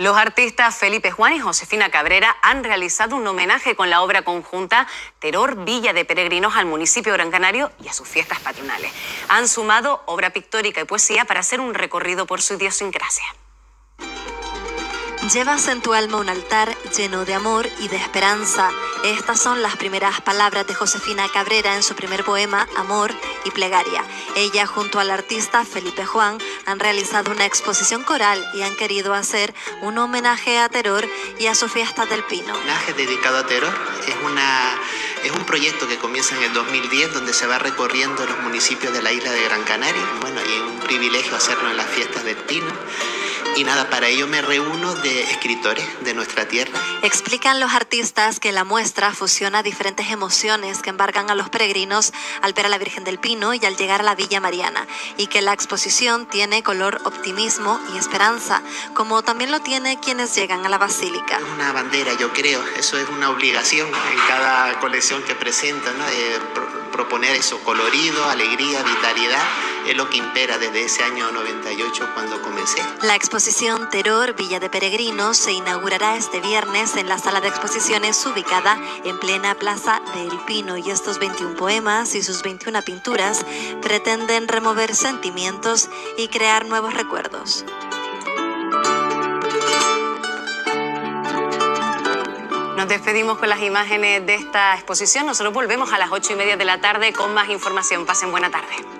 Los artistas Felipe Juan y Josefina Cabrera han realizado un homenaje con la obra conjunta Teror, Villa de Peregrinos al municipio Gran Canario y a sus fiestas patronales. Han sumado obra pictórica y poesía para hacer un recorrido por su idiosincrasia. Llevas en tu alma un altar lleno de amor y de esperanza. Estas son las primeras palabras de Josefina Cabrera en su primer poema, Amor y Plegaria. Ella junto al artista Felipe Juan han realizado una exposición coral y han querido hacer un homenaje a Teror y a sus Fiestas del Pino. El homenaje dedicado a Teror es un proyecto que comienza en el 2010, donde se va recorriendo los municipios de la isla de Gran Canaria. Bueno, y es un privilegio hacerlo en las Fiestas del Pino. Y nada, para ello me reúno de escritores de nuestra tierra. Explican los artistas que la muestra fusiona diferentes emociones que embargan a los peregrinos al ver a la Virgen del Pino y al llegar a la Villa Mariana, y que la exposición tiene color optimismo y esperanza, como también lo tiene quienes llegan a la Basílica. Es una bandera, yo creo, eso es una obligación en cada colección que presentan, ¿no? Proponer eso, colorido, alegría, vitalidad, es lo que impera desde ese año 98 cuando comencé. La exposición Teror, Villa de Peregrinos se inaugurará este viernes en la sala de exposiciones ubicada en plena Plaza del Pino, y estos 21 poemas y sus 21 pinturas pretenden remover sentimientos y crear nuevos recuerdos. Nos despedimos con las imágenes de esta exposición. Nosotros volvemos a las 8:30 de la tarde con más información. Pasen buena tarde.